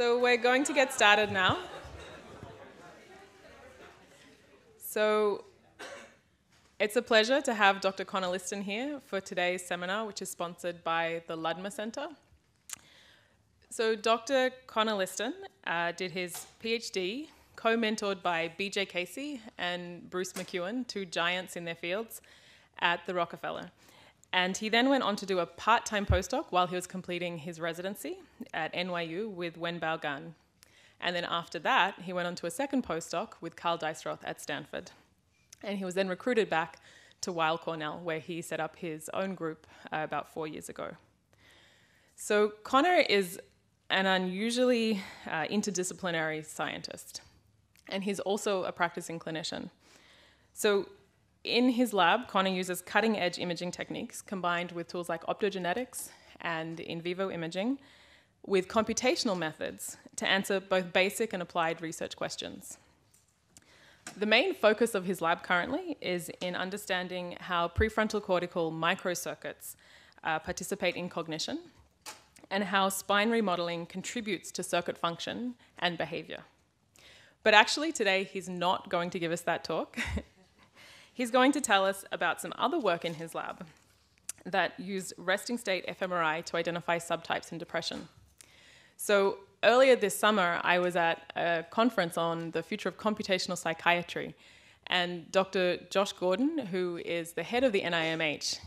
So we're going to get started now. So it's a pleasure to have Dr. Conor Liston here for today's seminar, which is sponsored by the Ludmer Centre. So Dr. Conor Liston did his PhD, co-mentored by BJ Casey and Bruce McEwen, two giants in their fields, at the Rockefeller. And he then went on to do a part-time postdoc while he was completing his residency at NYU with Wenbao Gan. And then after that, he went on to a second postdoc with Carl Deisseroth at Stanford. And he was then recruited back to Weill Cornell, where he set up his own group about 4 years ago. So Conor is an unusually interdisciplinary scientist, and he's also a practicing clinician. So in his lab, Conor uses cutting-edge imaging techniques combined with tools like optogenetics and in vivo imaging with computational methods to answer both basic and applied research questions. The main focus of his lab currently is in understanding how prefrontal cortical microcircuits participate in cognition and how spine remodeling contributes to circuit function and behavior. But actually today he's not going to give us that talk. He's going to tell us about some other work in his lab that used resting state fMRI to identify subtypes in depression. So earlier this summer, I was at a conference on the future of computational psychiatry, and Dr. Josh Gordon, who is the head of the NIMH,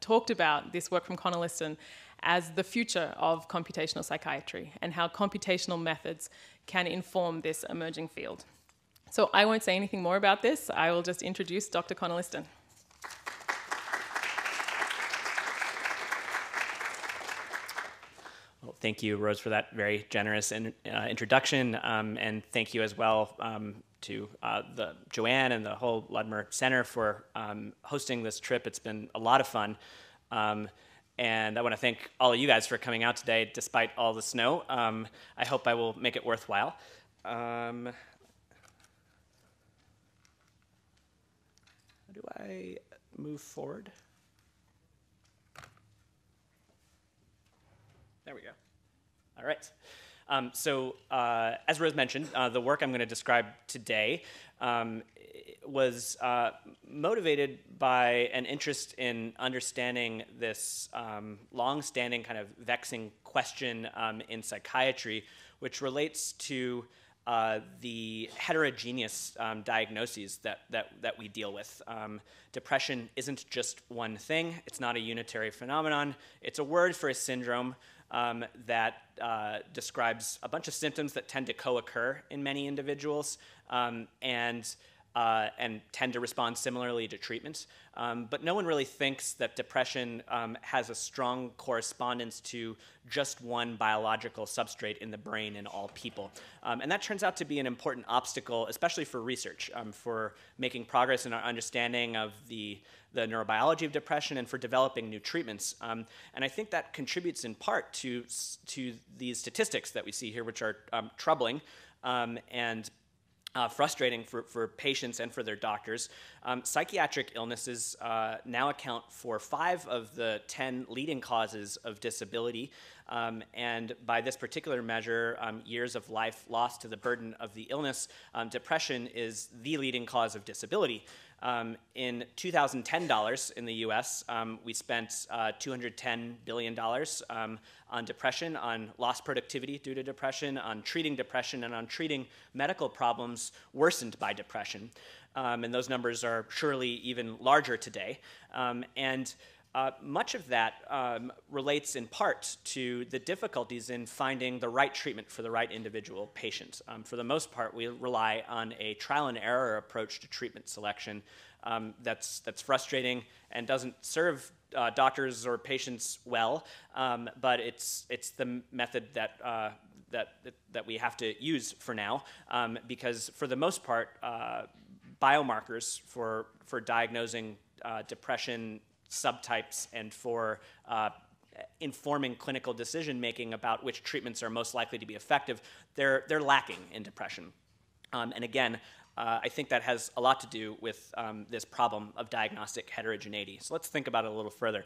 talked about this work from Conor Liston as the future of computational psychiatry and how computational methods can inform this emerging field. So I won't say anything more about this. I will just introduce Dr. Conor Liston. Well, thank you, Rose, for that very generous introduction, and thank you as well to Joanne and the whole Ludmer Center for hosting this trip. It's been a lot of fun. And I want to thank all of you guys for coming out today despite all the snow. I hope I will make it worthwhile. How do I move forward? There we go. All right. So as Rose mentioned, the work I'm going to describe today was motivated by an interest in understanding this long-standing kind of vexing question in psychiatry, which relates to the heterogeneous diagnoses that we deal with. Depression isn't just one thing. It's not a unitary phenomenon. It's a word for a syndrome that describes a bunch of symptoms that tend to co-occur in many individuals and tend to respond similarly to treatment. But no one really thinks that depression has a strong correspondence to just one biological substrate in the brain in all people. And that turns out to be an important obstacle, especially for research, for making progress in our understanding of the neurobiology of depression and for developing new treatments. And I think that contributes in part to these statistics that we see here, which are troubling and frustrating for patients and for their doctors. Psychiatric illnesses now account for 5 of the 10 leading causes of disability, and by this particular measure, years of life lost to the burden of the illness, depression is the leading cause of disability. In 2010 dollars in the US, we spent $210 billion on depression, on lost productivity due to depression, on treating depression, and on treating medical problems worsened by depression. And those numbers are surely even larger today. Much of that relates in part to the difficulties in finding the right treatment for the right individual patient. For the most part, we rely on a trial and error approach to treatment selection that's frustrating and doesn't serve doctors or patients well, but it's the method that that we have to use for now, because for the most part, biomarkers for diagnosing depression subtypes and for informing clinical decision-making about which treatments are most likely to be effective, they're lacking in depression. And again, I think that has a lot to do with this problem of diagnostic heterogeneity. So let's think about it a little further.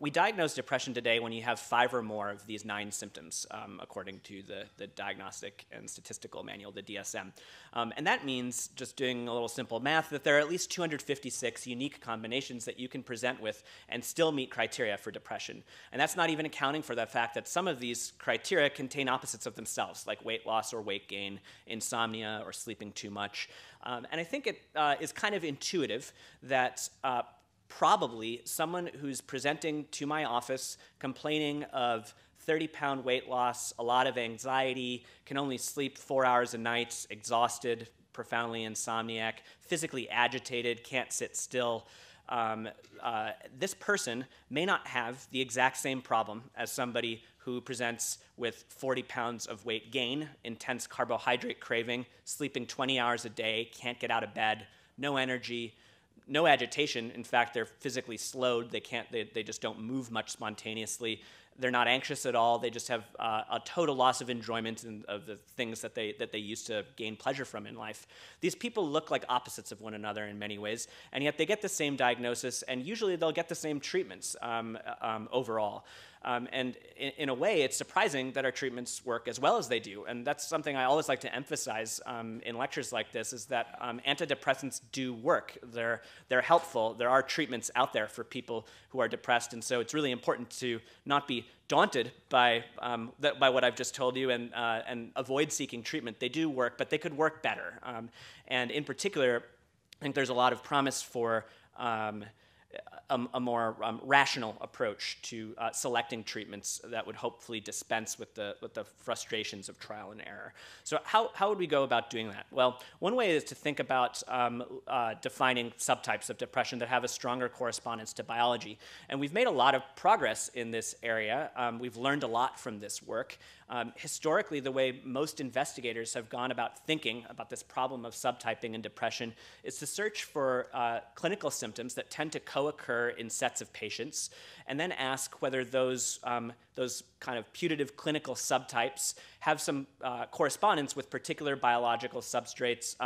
We diagnose depression today when you have 5 or more of these 9 symptoms, according to the Diagnostic and Statistical Manual, the DSM. And that means, just doing a little simple math, that there are at least 256 unique combinations that you can present with and still meet criteria for depression. And that's not even accounting for the fact that some of these criteria contain opposites of themselves, like weight loss or weight gain, insomnia or sleeping too much. And I think it is kind of intuitive that probably someone who's presenting to my office complaining of 30-pound weight loss, a lot of anxiety, can only sleep 4 hours a night, exhausted, profoundly insomniac, physically agitated, can't sit still. This person may not have the exact same problem as somebody who presents with 40 pounds of weight gain, intense carbohydrate craving, sleeping 20 hours a day, can't get out of bed, no energy, no agitation. In fact, they're physically slowed. They can't. They just don't move much spontaneously. They're not anxious at all. They just have a total loss of enjoyment of the things that they used to gain pleasure from in life. These people look like opposites of one another in many ways, and yet they get the same diagnosis, and usually they'll get the same treatments overall. And in a way, it's surprising that our treatments work as well as they do. And that's something I always like to emphasize in lectures like this, is that antidepressants do work. They're helpful. There are treatments out there for people who are depressed. And so it's really important to not be daunted by what I've just told you and avoid seeking treatment. They do work, but they could work better. And in particular, I think there's a lot of promise for a more rational approach to selecting treatments that would hopefully dispense with the frustrations of trial and error. So how would we go about doing that? Well, one way is to think about defining subtypes of depression that have a stronger correspondence to biology. And we've made a lot of progress in this area. We've learned a lot from this work. Historically, the way most investigators have gone about thinking about this problem of subtyping in depression is to search for clinical symptoms that tend to co-occur in sets of patients, and then ask whether those kind of putative clinical subtypes have some correspondence with particular biological substrates,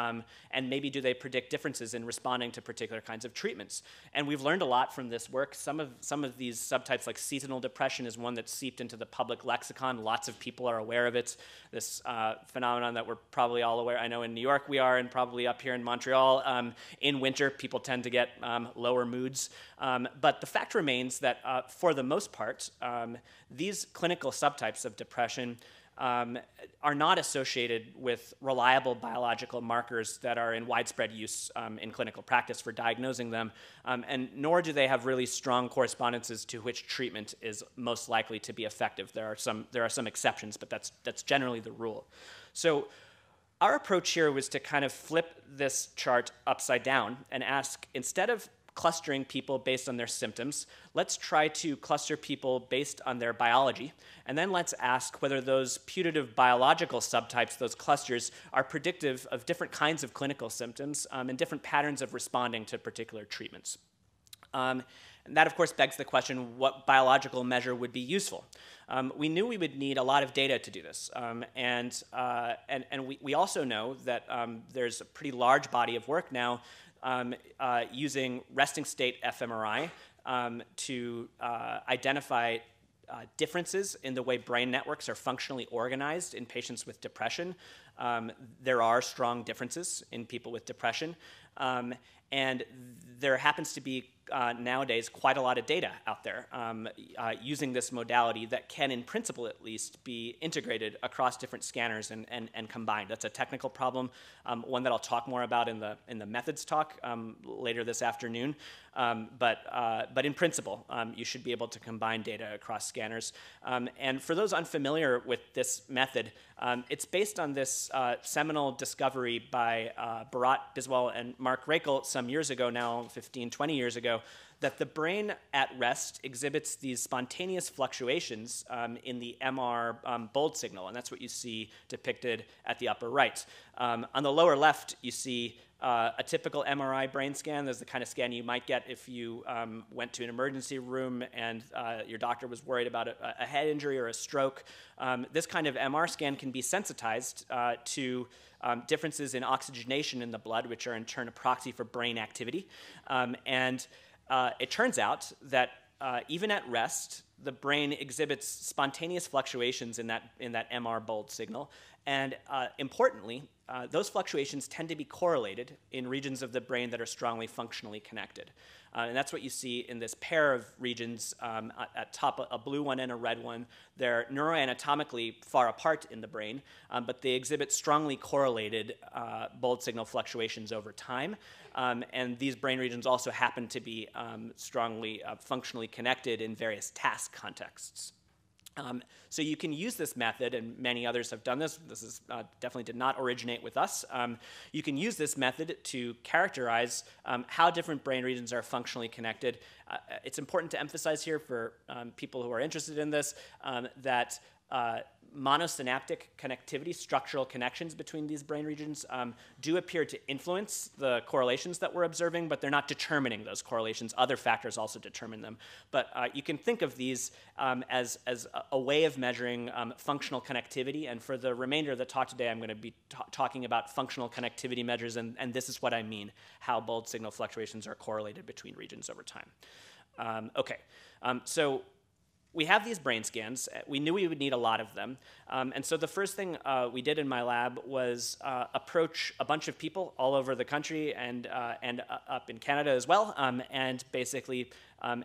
and maybe do they predict differences in responding to particular kinds of treatments. And we've learned a lot from this work. Some of these subtypes, like seasonal depression, is one that's seeped into the public lexicon. Lots of people are aware of it. This phenomenon that we're probably all aware, I know in New York we are, and probably up here in Montreal. In winter, people tend to get lower moods. But the fact remains that for the most part, these clinical subtypes of depression are not associated with reliable biological markers that are in widespread use in clinical practice for diagnosing them, and nor do they have really strong correspondences to which treatment is most likely to be effective. There are some exceptions, but that's generally the rule. So our approach here was to kind of flip this chart upside down and ask, instead of clustering people based on their symptoms, let's try to cluster people based on their biology, and then let's ask whether those putative biological subtypes, those clusters, are predictive of different kinds of clinical symptoms and different patterns of responding to particular treatments. And that, of course, begs the question, what biological measure would be useful? We knew we would need a lot of data to do this, and we also know that there's a pretty large body of work now using resting state fMRI to identify differences in the way brain networks are functionally organized in patients with depression. There are strong differences in people with depression, and there happens to be nowadays quite a lot of data out there using this modality that can, in principle at least, be integrated across different scanners and combined. That's a technical problem, one that I'll talk more about in the methods talk later this afternoon. But in principle, you should be able to combine data across scanners. And for those unfamiliar with this method, it's based on this seminal discovery by Biswal and Mark Raichle some years ago now, 15, 20 years ago, that the brain at rest exhibits these spontaneous fluctuations in the MR bold signal, and that's what you see depicted at the upper right. On the lower left, you see a typical MRI brain scan. There's the kind of scan you might get if you went to an emergency room and your doctor was worried about a head injury or a stroke. This kind of MR scan can be sensitized to differences in oxygenation in the blood, which are in turn a proxy for brain activity. It turns out that even at rest, the brain exhibits spontaneous fluctuations in that MR bold signal. And importantly, those fluctuations tend to be correlated in regions of the brain that are strongly functionally connected. And that's what you see in this pair of regions at top, a blue one and a red one. They're neuroanatomically far apart in the brain, but they exhibit strongly correlated bold signal fluctuations over time. And these brain regions also happen to be strongly functionally connected in various task contexts. So you can use this method, and many others have done this. This is, definitely did not originate with us. You can use this method to characterize how different brain regions are functionally connected. It's important to emphasize here for people who are interested in this that monosynaptic connectivity, structural connections between these brain regions do appear to influence the correlations that we're observing, but they're not determining those correlations. Other factors also determine them. But you can think of these as a way of measuring functional connectivity. And for the remainder of the talk today, I'm going to be talking about functional connectivity measures, and this is what I mean, how bold signal fluctuations are correlated between regions over time. So we have these brain scans. We knew we would need a lot of them. And so the first thing we did in my lab was approach a bunch of people all over the country and up in Canada as well. And basically,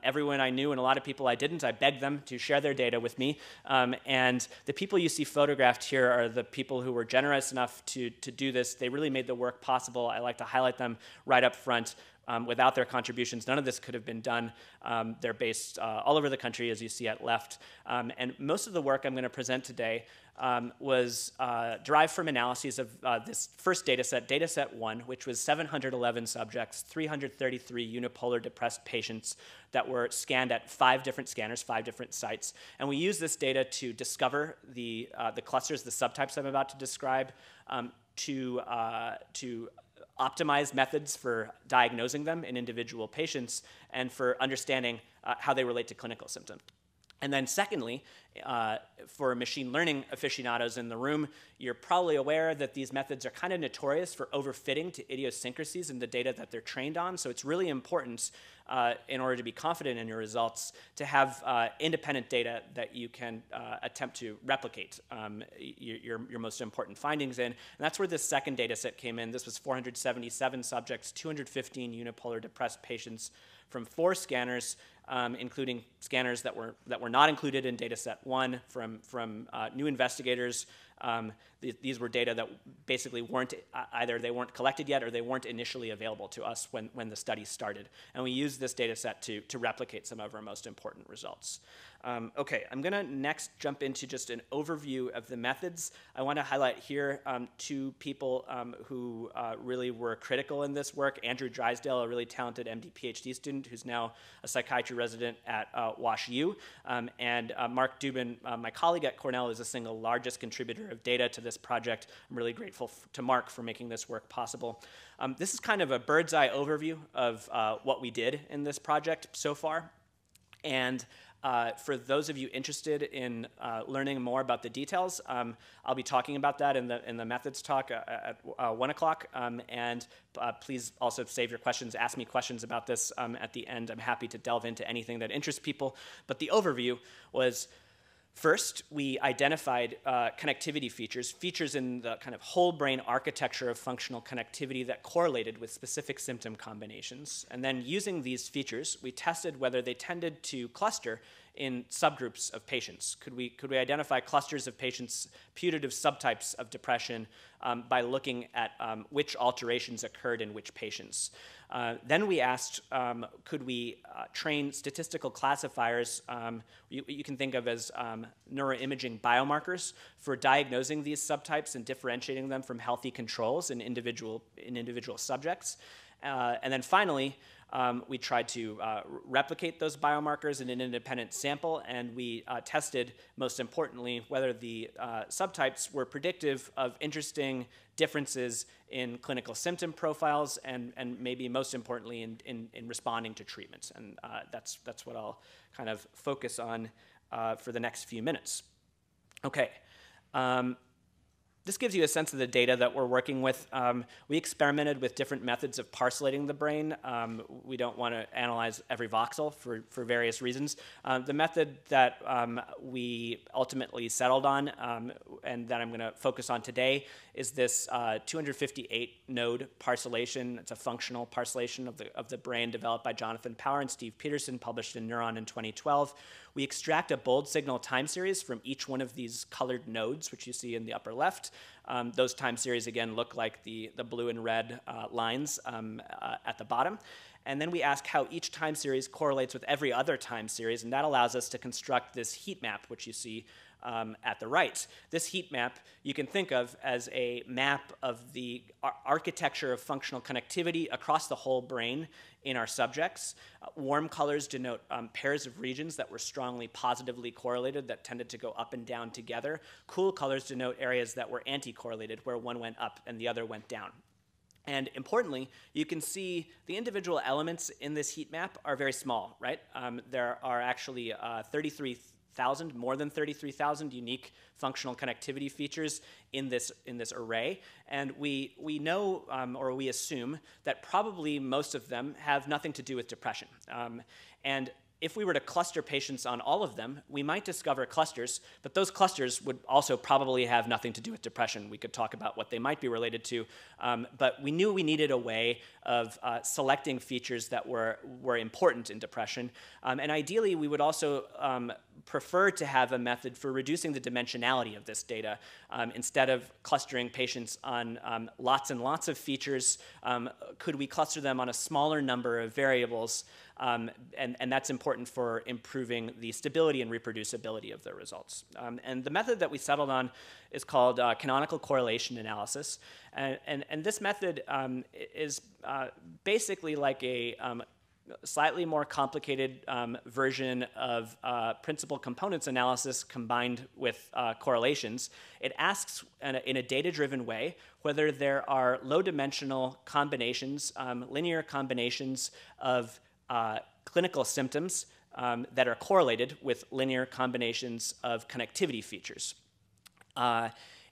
everyone I knew and a lot of people I didn't, I begged them to share their data with me. And the people you see photographed here are the people who were generous enough to do this. They really made the work possible. I like to highlight them right up front. Without their contributions, none of this could have been done. They're based all over the country, as you see at left. And most of the work I'm going to present today was derived from analyses of this first data set one, which was 711 subjects, 333 unipolar depressed patients that were scanned at 5 different scanners, 5 different sites. And we used this data to discover the clusters, the subtypes I'm about to describe, to optimize methods for diagnosing them in individual patients and for understanding how they relate to clinical symptoms. And then secondly, for machine learning aficionados in the room, you're probably aware that these methods are kind of notorious for overfitting to idiosyncrasies in the data that they're trained on. So it's really important in order to be confident in your results to have independent data that you can attempt to replicate your most important findings in. And that's where this second data set came in. This was 477 subjects, 215 unipolar depressed patients from 4 scanners, including scanners that were not included in data set one from new investigators. These were data that basically weren't, either they weren't collected yet or they weren't initially available to us when the study started. And we used this data set to replicate some of our most important results. Okay, I'm going to next jump into just an overview of the methods. I want to highlight here 2 people who really were critical in this work. Andrew Drysdale, a really talented MD PhD student who's now a psychiatry resident at WashU, and Mark Dubin, my colleague at Cornell, is the single largest contributor of data to this project. I'm really grateful to Mark for making this work possible. This is kind of a bird's eye overview of what we did in this project so far. And for those of you interested in learning more about the details, I'll be talking about that in the methods talk at 1 o'clock. And please also save your questions, ask me questions about this at the end. I'm happy to delve into anything that interests people. But the overview was, first, we identified connectivity features in the kind of whole brain architecture of functional connectivity that correlated with specific symptom combinations. And then using these features, we tested whether they tended to cluster in subgroups of patients. Could we identify clusters of patients, putative subtypes of depression by looking at which alterations occurred in which patients? Then we asked, could we train statistical classifiers you can think of as neuroimaging biomarkers for diagnosing these subtypes and differentiating them from healthy controls in individual subjects? And then finally, We tried to replicate those biomarkers in an independent sample, and we tested, most importantly, whether the subtypes were predictive of interesting differences in clinical symptom profiles and maybe most importantly in responding to treatments. And that's what I'll kind of focus on for the next few minutes. Okay. This gives you a sense of the data that we're working with. We experimented with different methods of parcelating the brain. We don't want to analyze every voxel for various reasons. The method that we ultimately settled on and that I'm going to focus on today is this 258-node parcellation. It's a functional parcellation of the brain developed by Jonathan Power and Steve Peterson, published in Neuron in 2012. We extract a bold signal time series from each one of these colored nodes, which you see in the upper left. Those time series, again, look like the blue and red lines at the bottom. And then we ask how each time series correlates with every other time series, and that allows us to construct this heat map, which you see at the right. This heat map you can think of as a map of the architecture of functional connectivity across the whole brain in our subjects. Warm colors denote pairs of regions that were strongly positively correlated that tended to go up and down together. Cool colors denote areas that were anti-correlated, where one went up and the other went down. And importantly, you can see the individual elements in this heat map are very small, right? There are actually 33,000 unique functional connectivity features in this array, and we know or we assume that probably most of them have nothing to do with depression. And if we were to cluster patients on all of them, we might discover clusters, but those clusters would also probably have nothing to do with depression. We could talk about what they might be related to, but we knew we needed a way of selecting features that were important in depression. And ideally, we would also prefer to have a method for reducing the dimensionality of this data. Instead of clustering patients on lots and lots of features, could we cluster them on a smaller number of variables? And that's important for improving the stability and reproducibility of the results. And the method that we settled on is called canonical correlation analysis. And this method is basically like a slightly more complicated version of principal components analysis combined with correlations. It asks, in a data-driven way, whether there are low-dimensional combinations, linear combinations of clinical symptoms that are correlated with linear combinations of connectivity features.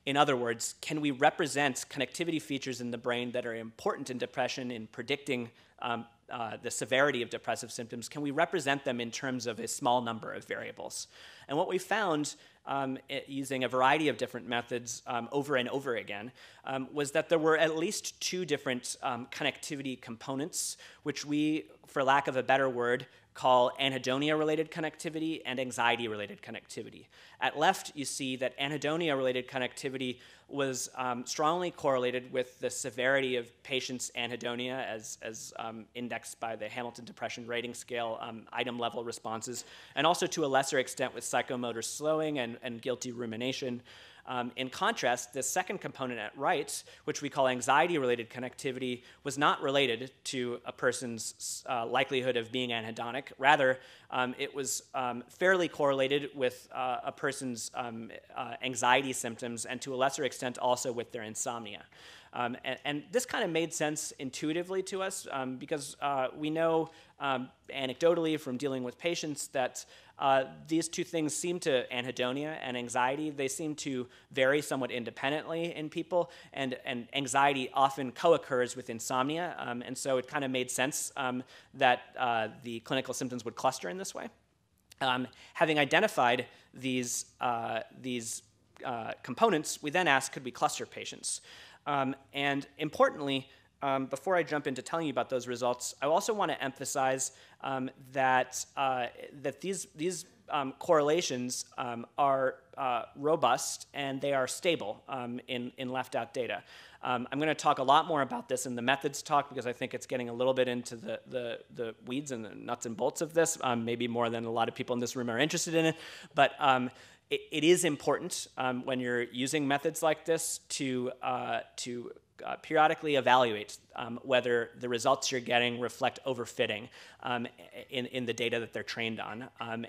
In other words, can we represent connectivity features in the brain that are important in depression in predicting the severity of depressive symptoms? Can we represent them in terms of a small number of variables? And what we found using a variety of different methods over and over again was that there were at least two different connectivity components, which we, for lack of a better word, call anhedonia-related connectivity and anxiety-related connectivity. At left, you see that anhedonia-related connectivity was strongly correlated with the severity of patients' anhedonia as indexed by the Hamilton Depression Rating Scale, item-level responses, and also to a lesser extent with psychomotor slowing and guilty rumination. In contrast, the second component at right, which we call anxiety-related connectivity, was not related to a person's likelihood of being anhedonic. Rather, it was fairly correlated with a person's anxiety symptoms and to a lesser extent also with their insomnia. And this kind of made sense intuitively to us because we know anecdotally from dealing with patients that these two things seem to, anhedonia and anxiety, they seem to vary somewhat independently in people, and anxiety often co-occurs with insomnia, and so it kind of made sense that the clinical symptoms would cluster in this way. Having identified these components, we then asked, could we cluster patients? And importantly, before I jump into telling you about those results, I also want to emphasize that these correlations are robust and they are stable in left-out data. I'm going to talk a lot more about this in the methods talk because I think it's getting a little bit into the weeds and the nuts and bolts of this, maybe more than a lot of people in this room are interested in it. But it is important when you're using methods like this to periodically evaluate whether the results you're getting reflect overfitting in the data that they're trained on.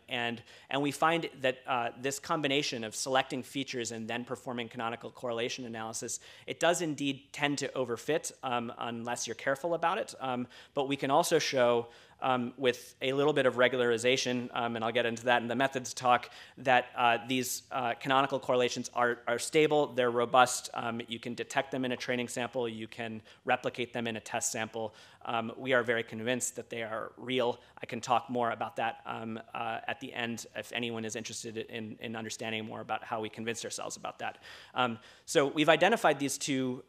And we find that this combination of selecting features and then performing canonical correlation analysis, it does indeed tend to overfit unless you're careful about it. But we can also show with a little bit of regularization, and I'll get into that in the methods talk, that these canonical correlations are stable, they're robust, you can detect them in a training sample, you can replicate them in a test sample. We are very convinced that they are real. I can talk more about that at the end if anyone is interested in understanding more about how we convinced ourselves about that. So we've identified these two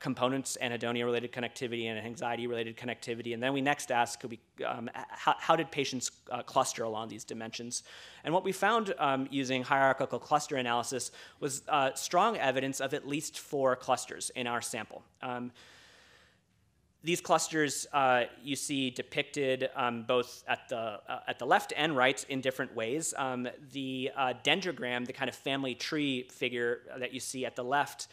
components, anhedonia-related connectivity and anxiety-related connectivity, and then we next ask, could we how did patients cluster along these dimensions? And what we found using hierarchical cluster analysis was strong evidence of at least 4 clusters in our sample. These clusters you see depicted both at the left and right in different ways. The dendrogram, the kind of family tree figure that you see at the left,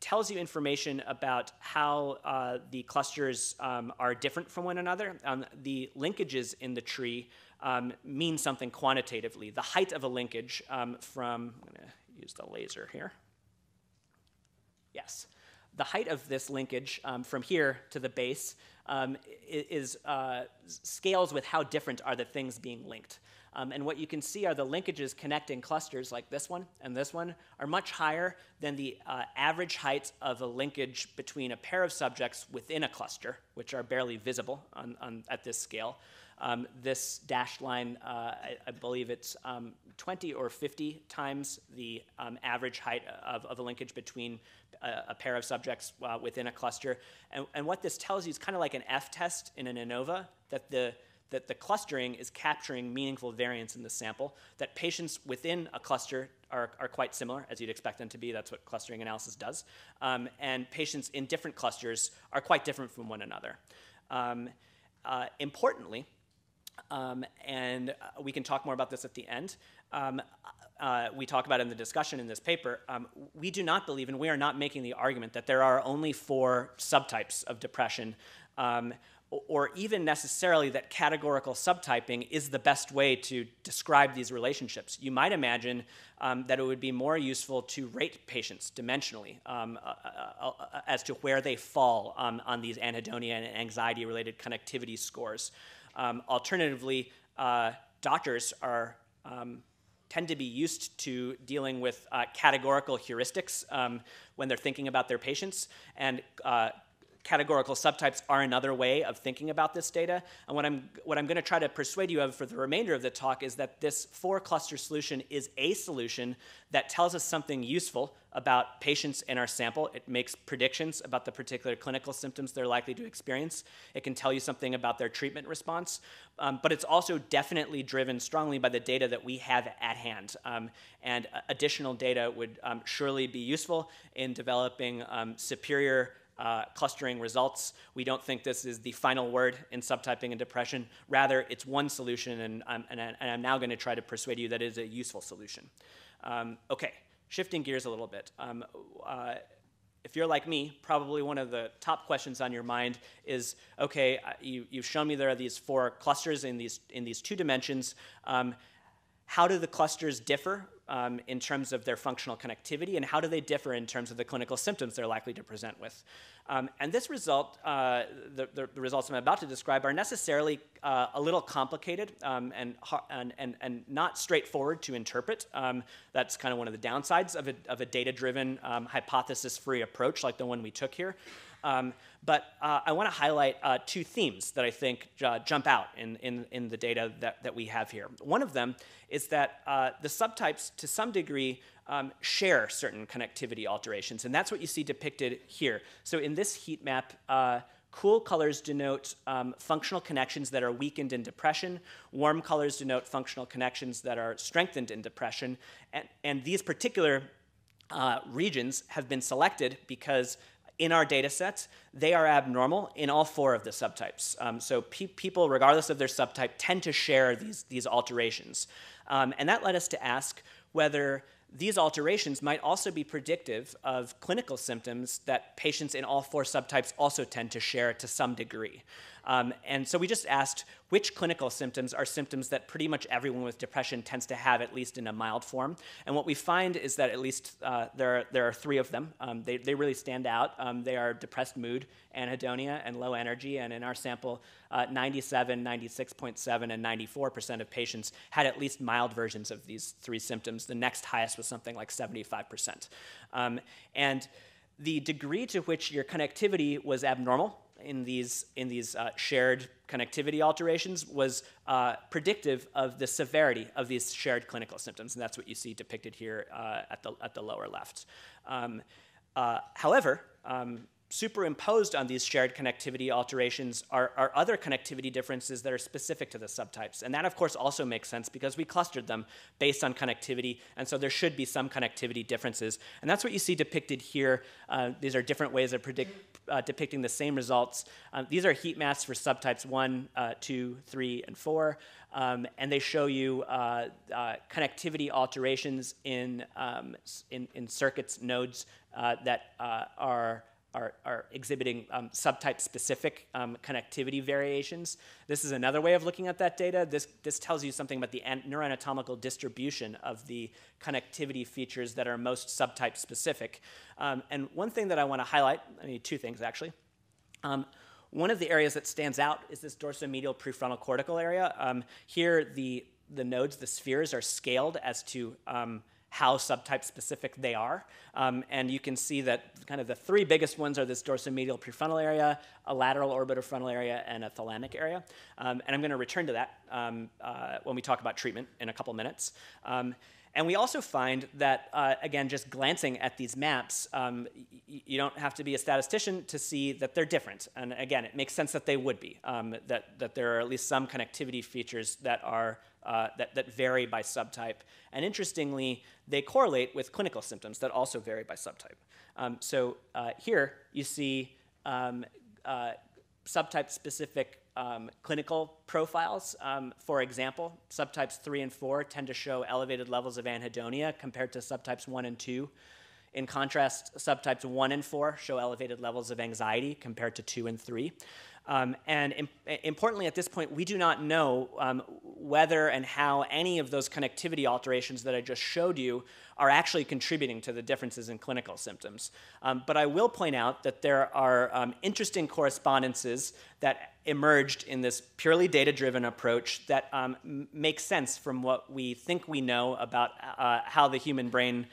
tells you information about how the clusters are different from one another. The linkages in the tree mean something quantitatively. The height of a linkage from, I'm gonna use the laser here, yes. The height of this linkage from here to the base scales with how different are the things being linked. And what you can see are the linkages connecting clusters like this one and this one are much higher than the average height of a linkage between a pair of subjects within a cluster, which are barely visible at this scale. This dashed line, I believe it's 20 or 50 times the average height of a linkage between a pair of subjects within a cluster. And what this tells you is kind of like an F-test in an ANOVA, that the clustering is capturing meaningful variance in the sample, that patients within a cluster are quite similar, as you'd expect them to be. That's what clustering analysis does. And patients in different clusters are quite different from one another. Importantly, and we can talk more about this at the end, we talk about it in the discussion in this paper, we do not believe, and we are not making the argument, that there are only 4 subtypes of depression, or even necessarily that categorical subtyping is the best way to describe these relationships. You might imagine that it would be more useful to rate patients dimensionally as to where they fall on these anhedonia and anxiety-related connectivity scores. Alternatively, doctors are tend to be used to dealing with categorical heuristics when they're thinking about their patients, and categorical subtypes are another way of thinking about this data. And what I'm going to try to persuade you of for the remainder of the talk is that this 4-cluster solution is a solution that tells us something useful about patients in our sample. It makes predictions about the particular clinical symptoms they're likely to experience. It can tell you something about their treatment response. But it's also definitely driven strongly by the data that we have at hand. And additional data would surely be useful in developing superior clustering results. We don't think this is the final word in subtyping and depression. Rather, it's one solution, and I'm now going to try to persuade you that it is a useful solution. Okay, shifting gears a little bit. If you're like me, probably one of the top questions on your mind is, okay, you've shown me there are these 4 clusters in these 2 dimensions. How do the clusters differ in terms of their functional connectivity, and how do they differ in terms of the clinical symptoms they're likely to present with? And this result, the results I'm about to describe, are necessarily a little complicated and not straightforward to interpret. That's kind of one of the downsides of a data-driven, hypothesis-free approach like the one we took here. But I want to highlight 2 themes that I think jump out in the data that we have here. One of them is that the subtypes, to some degree, share certain connectivity alterations, and that's what you see depicted here. So in this heat map, cool colors denote functional connections that are weakened in depression. Warm colors denote functional connections that are strengthened in depression, and these particular regions have been selected because in our data sets, they are abnormal in all 4 of the subtypes. So people, regardless of their subtype, tend to share these alterations. And that led us to ask whether These alterations might also be predictive of clinical symptoms that patients in all four subtypes also tend to share to some degree. And so we just asked which clinical symptoms are symptoms that pretty much everyone with depression tends to have, at least in a mild form. And what we find is that at least there are three of them. They really stand out. They are depressed mood, anhedonia, and low energy. And in our sample, 97, 96.7, and 94% of patients had at least mild versions of these three symptoms. The next highest was something like 75%. And the degree to which your connectivity was abnormal in these shared connectivity alterations was predictive of the severity of these shared clinical symptoms, and that's what you see depicted here at the lower left. However, superimposed on these shared connectivity alterations are other connectivity differences that are specific to the subtypes, and that of course also makes sense because we clustered them based on connectivity, and so there should be some connectivity differences, and that's what you see depicted here. These are different ways of depicting the same results. These are heat maps for subtypes 1, 2, 3, and 4, and they show you connectivity alterations in circuits, nodes that are exhibiting subtype-specific connectivity variations. This is another way of looking at that data. This tells you something about the neuroanatomical distribution of the connectivity features that are most subtype-specific. And one thing that I want to highlight, I mean, two things actually. One of the areas that stands out is this dorsomedial prefrontal cortical area. Here, the nodes, the spheres, are scaled as to how subtype-specific they are. And you can see that kind of the three biggest ones are this dorsomedial prefrontal area, a lateral orbitofrontal area, and a thalamic area. And I'm going to return to that when we talk about treatment in a couple minutes. And we also find that, again, just glancing at these maps, you don't have to be a statistician to see that they're different. And again, it makes sense that they would be, that there are at least some connectivity features that are that vary by subtype. And interestingly, they correlate with clinical symptoms that also vary by subtype. So here you see subtype-specific clinical profiles. For example, subtypes 3 and 4 tend to show elevated levels of anhedonia compared to subtypes 1 and 2. In contrast, subtypes 1 and 4 show elevated levels of anxiety compared to 2 and 3. And importantly, at this point, we do not know whether and how any of those connectivity alterations that I just showed you are actually contributing to the differences in clinical symptoms. But I will point out that there are interesting correspondences that emerged in this purely data-driven approach that makes sense from what we think we know about how the human brain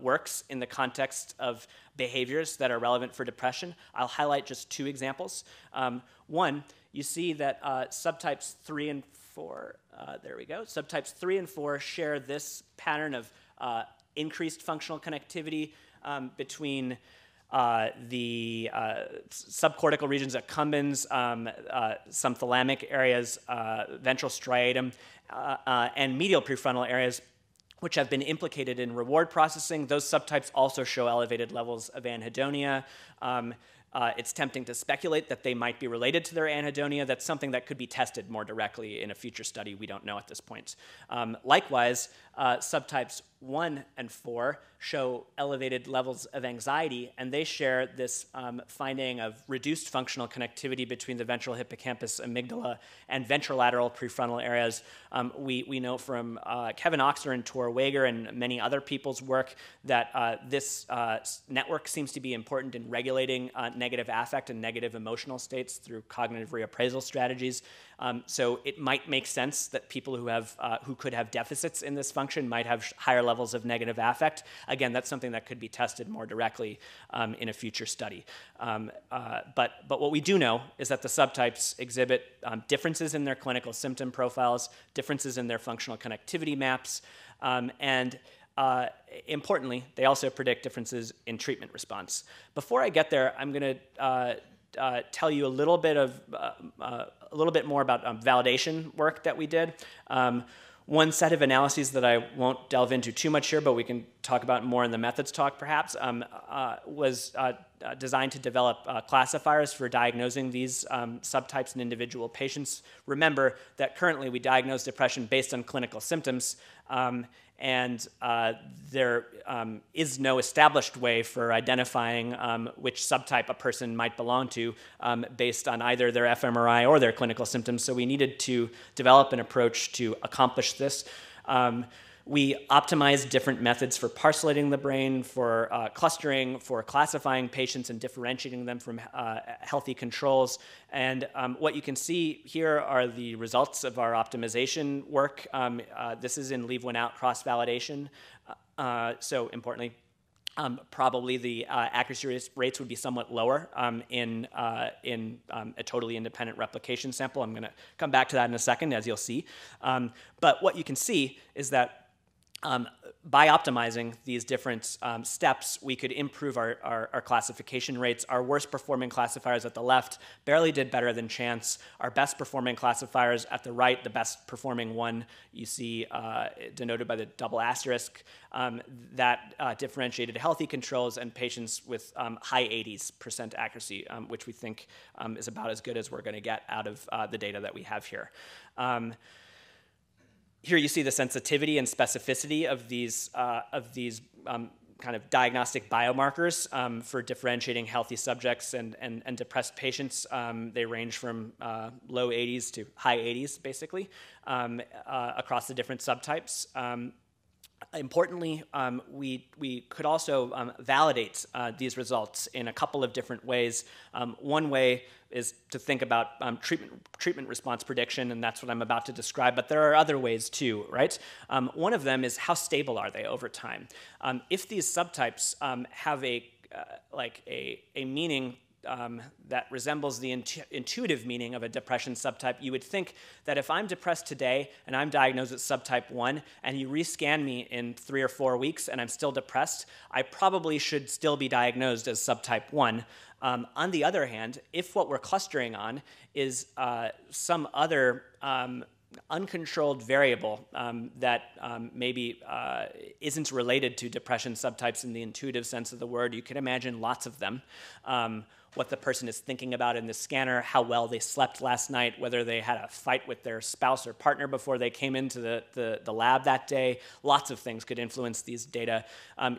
works in the context of behaviors that are relevant for depression. I'll highlight just two examples. One, you see that subtypes 3 and 4, there we go, subtypes 3 and 4 share this pattern of increased functional connectivity between the subcortical regions at cumbens, some thalamic areas, ventral striatum, and medial prefrontal areas, which have been implicated in reward processing. Those subtypes also show elevated levels of anhedonia. It's tempting to speculate that they might be related to their anhedonia. That's something that could be tested more directly in a future study. We don't know at this point. Likewise, subtypes 1 and 4 show elevated levels of anxiety, and they share this finding of reduced functional connectivity between the ventral hippocampus, amygdala, and ventrolateral prefrontal areas. We know from Kevin Oxner and Tor Wager and many other people's work that this network seems to be important in regulating negative affect and negative emotional states through cognitive reappraisal strategies. So it might make sense that people who have who could have deficits in this function might have higher levels of negative affect. Again, that's something that could be tested more directly in a future study. But what we do know is that the subtypes exhibit differences in their clinical symptom profiles, differences in their functional connectivity maps, and importantly, they also predict differences in treatment response. Before I get there, I'm going to tell you a little bit more about validation work that we did. One set of analyses that I won't delve into too much here, but we can talk about more in the methods talk perhaps, was designed to develop classifiers for diagnosing these subtypes in individual patients. Remember that currently we diagnose depression based on clinical symptoms, and there is no established way for identifying which subtype a person might belong to based on either their fMRI or their clinical symptoms, so we needed to develop an approach to accomplish this. We optimized different methods for parcelating the brain, for clustering, for classifying patients and differentiating them from healthy controls. And what you can see here are the results of our optimization work. This is in leave one out cross-validation. So importantly, probably the accuracy rates would be somewhat lower in a totally independent replication sample. I'm going to come back to that in a second, as you'll see. But what you can see is that by optimizing these different steps, we could improve our classification rates. Our worst performing classifiers at the left barely did better than chance. Our best performing classifiers at the right, the best performing one you see denoted by the double asterisk, that differentiated healthy controls and patients with high 80% accuracy, which we think is about as good as we're going to get out of the data that we have here. Here you see the sensitivity and specificity of these kind of diagnostic biomarkers for differentiating healthy subjects and depressed patients. They range from low 80s to high 80s, basically, across the different subtypes. Importantly, we could also validate these results in a couple of different ways. One way is to think about treatment response prediction, and that's what I'm about to describe, but there are other ways too, right? One of them is how stable are they over time? If these subtypes have a meaning that resembles the intuitive meaning of a depression subtype, you would think that if I'm depressed today and I'm diagnosed with subtype 1 and you rescan me in 3 or 4 weeks and I'm still depressed, I probably should still be diagnosed as subtype 1. On the other hand, if what we're clustering on is some other uncontrolled variable that maybe isn't related to depression subtypes in the intuitive sense of the word, you can imagine lots of them. What the person is thinking about in the scanner, how well they slept last night, whether they had a fight with their spouse or partner before they came into the lab that day. Lots of things could influence these data.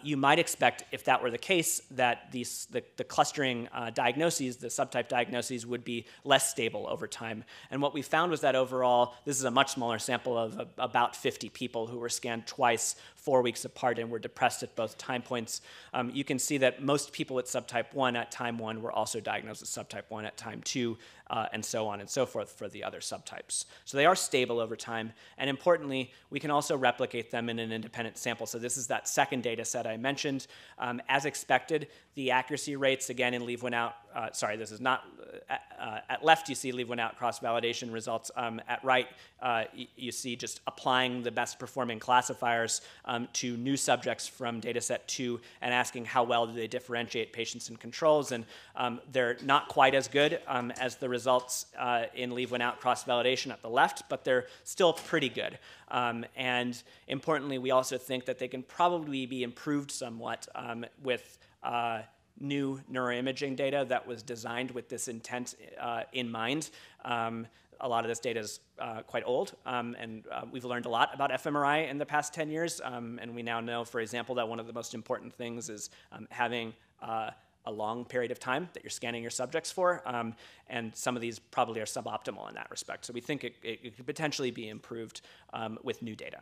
You might expect, if that were the case, that the clustering diagnoses, the subtype diagnoses, would be less stable over time. And what we found was that overall, this is a much smaller sample of about 50 people who were scanned twice, 4 weeks apart, and were depressed at both time points. You can see that most people with subtype 1 at time 1 were also diagnosed as subtype 1 at time 2, and so on and so forth for the other subtypes. So they are stable over time, and importantly, we can also replicate them in an independent sample. So this is that second data set I mentioned. As expected, the accuracy rates, again, in leave one out, at left you see leave one out cross-validation results. At right, you see just applying the best performing classifiers to new subjects from data set 2 and asking how well do they differentiate patients and controls, and they're not quite as good as the results in leave one out cross-validation at the left, but they're still pretty good. And importantly, we also think that they can probably be improved somewhat with new neuroimaging data that was designed with this intent in mind. A lot of this data is quite old, and we've learned a lot about fMRI in the past 10 years, and we now know, for example, that one of the most important things is having a long period of time that you're scanning your subjects for, and some of these probably are suboptimal in that respect. So we think it could potentially be improved with new data.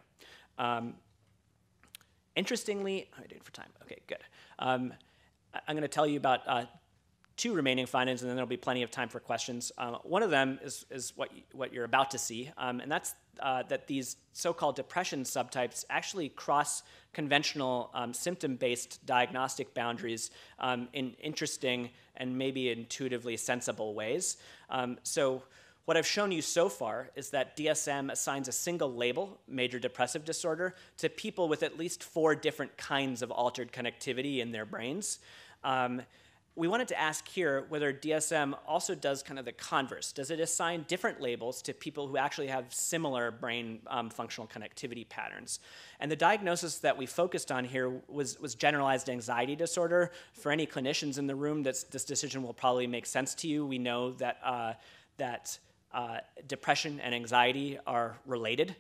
Interestingly, how are we doing for time? Okay, good. I'm going to tell you about two remaining findings, and then there'll be plenty of time for questions. One of them is what you're about to see, and that's that these so-called depression subtypes actually cross conventional symptom-based diagnostic boundaries in interesting and maybe intuitively sensible ways. So what I've shown you so far is that DSM assigns a single label, major depressive disorder, to people with at least 4 different kinds of altered connectivity in their brains. we wanted to ask here whether DSM also does kind of the converse. Does it assign different labels to people who actually have similar brain functional connectivity patterns? And the diagnosis that we focused on here was generalized anxiety disorder. For any clinicians in the room, this decision will probably make sense to you. We know that, depression and anxiety are related,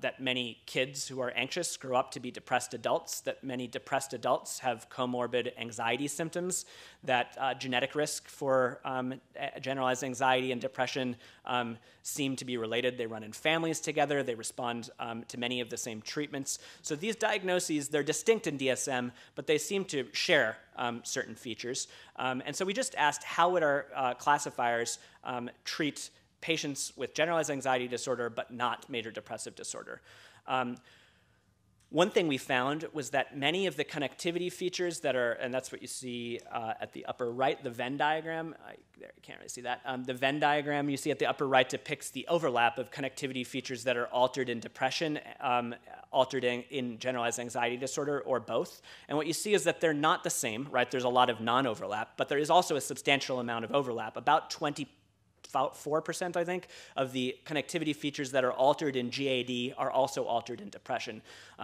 that many kids who are anxious grow up to be depressed adults, that many depressed adults have comorbid anxiety symptoms, that genetic risk for generalized anxiety and depression seem to be related. They run in families together. They respond to many of the same treatments. So these diagnoses, they're distinct in DSM, but they seem to share certain features. And so we just asked, how would our classifiers treat patients with generalized anxiety disorder, but not major depressive disorder? One thing we found was that many of the connectivity features that are, and that's what you see at the upper right, the Venn diagram, there you can't really see that. The Venn diagram you see at the upper right depicts the overlap of connectivity features that are altered in depression, altered in generalized anxiety disorder, or both. And what you see is that they're not the same, right? There's a lot of non-overlap, but there is also a substantial amount of overlap. About 24%, I think, of the connectivity features that are altered in GAD are also altered in depression.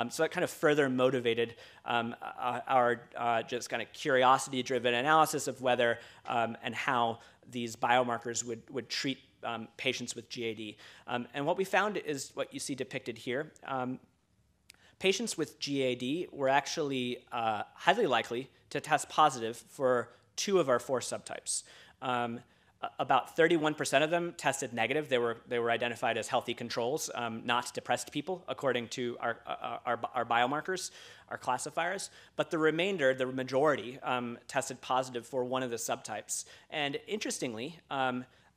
So that kind of further motivated our just kind of curiosity-driven analysis of whether and how these biomarkers would treat patients with GAD. And what we found is what you see depicted here. Patients with GAD were actually highly likely to test positive for 2 of our 4 subtypes. About 31% of them tested negative. They were identified as healthy controls, not depressed people, according to our biomarkers, our classifiers. But the remainder, the majority, tested positive for 1 of the subtypes. And interestingly,